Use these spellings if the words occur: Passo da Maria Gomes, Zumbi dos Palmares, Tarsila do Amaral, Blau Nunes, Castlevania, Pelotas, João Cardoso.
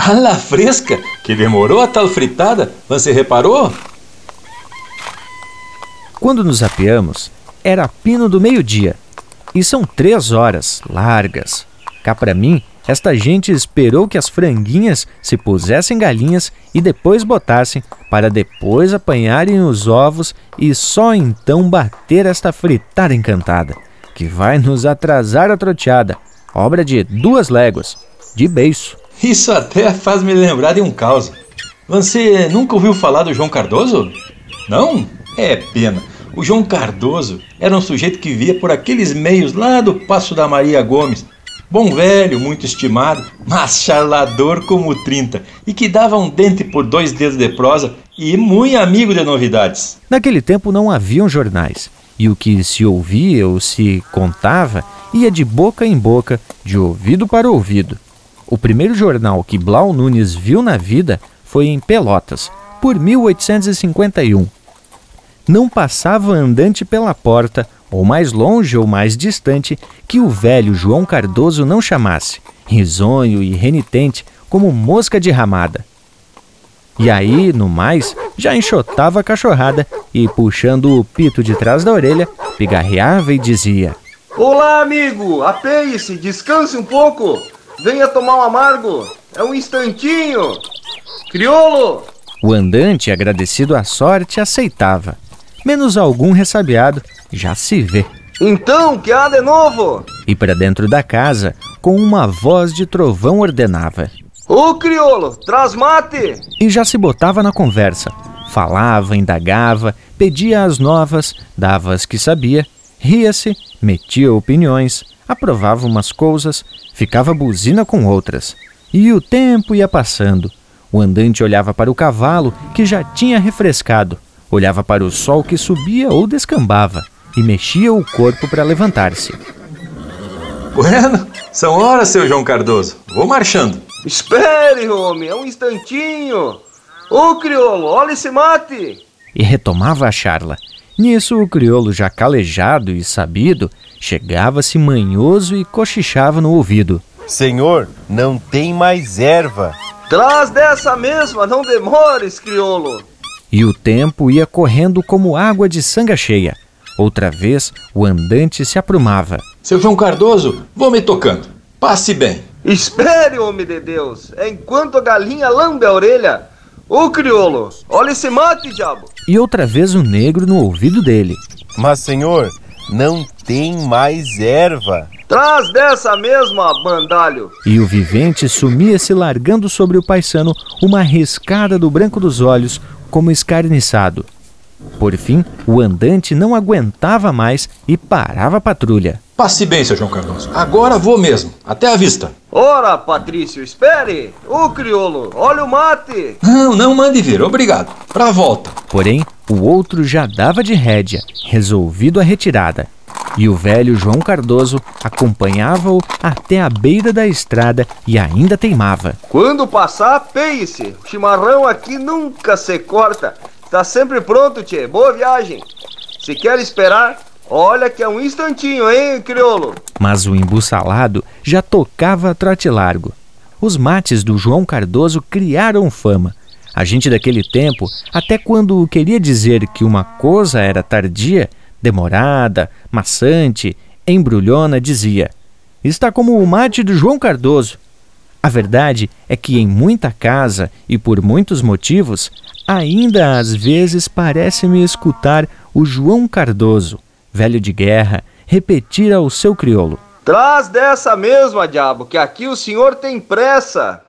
A lá fresca, que demorou a tal fritada, você reparou? Quando nos apeamos, era pino do meio-dia. E são 3 horas largas. Cá para mim, esta gente esperou que as franguinhas se pusessem galinhas e depois botassem, para depois apanharem os ovos e só então bater esta fritada encantada, que vai nos atrasar a troteada, obra de 2 léguas, de beiço. Isso até faz me lembrar de um caos. Você nunca ouviu falar do João Cardoso? Não? É pena. O João Cardoso era um sujeito que via por aqueles meios lá do Passo da Maria Gomes. Bom velho, muito estimado, mas charlador como 30, e que dava um dente por 2 dedos de prosa e muito amigo de novidades. Naquele tempo não haviam jornais, e o que se ouvia ou se contava ia de boca em boca, de ouvido para ouvido. O primeiro jornal que Blau Nunes viu na vida foi em Pelotas, por 1851. Não passava andante pela porta, ou mais longe ou mais distante, que o velho João Cardoso não chamasse, risonho e renitente, como mosca de ramada. E aí, no mais, já enxotava a cachorrada e, puxando o pito de trás da orelha, pigarreava e dizia: "Olá, amigo! Apeie-se, descanse um pouco! Venha tomar um amargo! É um instantinho! Criolo!" O andante, agradecido à sorte, aceitava. Menos algum ressabiado, já se vê. "Então, que há de novo?" E para dentro da casa, com uma voz de trovão, ordenava: "Ô criolo, traz mate!" E já se botava na conversa. Falava, indagava, pedia as novas, dava as que sabia, ria-se, metia opiniões, aprovava umas coisas, ficava buzina com outras. E o tempo ia passando. O andante olhava para o cavalo, que já tinha refrescado. Olhava para o sol que subia ou descambava e mexia o corpo para levantar-se. "Bueno, são horas, seu João Cardoso. Vou marchando." "Espere, homem, é um instantinho. Ô criolo, olha esse mate!" E retomava a charla. Nisso, o criolo, já calejado e sabido, chegava-se manhoso e cochichava no ouvido: "Senhor, não tem mais erva." "Traz dessa mesma, não demores, criolo." E o tempo ia correndo como água de sanga cheia. Outra vez, o andante se aprumava: "Seu João Cardoso, vou me tocando. Passe bem." "Espere, homem de Deus, é enquanto a galinha lambe a orelha. Ô criolo, olha esse mate, diabo." E outra vez o negro no ouvido dele: "Mas, senhor, não tem mais erva." "Traz dessa mesma, bandalho." E o vivente sumia-se, largando sobre o paisano uma riscada do branco dos olhos, como escarniçado. Por fim, o andante não aguentava mais e parava a patrulha. "Passe bem, seu João Cardoso. Agora vou mesmo. Até a vista." "Ora, Patrício, espere. Ô criolo, olha o mate." "Não, não mande vir, obrigado. Pra volta." Porém, o outro já dava de rédea, resolvido a retirada. E o velho João Cardoso acompanhava-o até a beira da estrada e ainda teimava: "Quando passar, apeie-se. O chimarrão aqui nunca se corta. Tá sempre pronto, tchê. Boa viagem. Se quer esperar, olha que é um instantinho, hein, criolo?" Mas o embussalado já tocava a trote largo. Os mates do João Cardoso criaram fama. A gente daquele tempo, até quando queria dizer que uma coisa era tardia, demorada, maçante, embrulhona, dizia: "Está como o mate do João Cardoso." A verdade é que em muita casa e por muitos motivos, ainda às vezes parece-me escutar o João Cardoso, velho de guerra, repetir ao seu criolo: "Traz dessa mesma, diabo, que aqui o senhor tem pressa."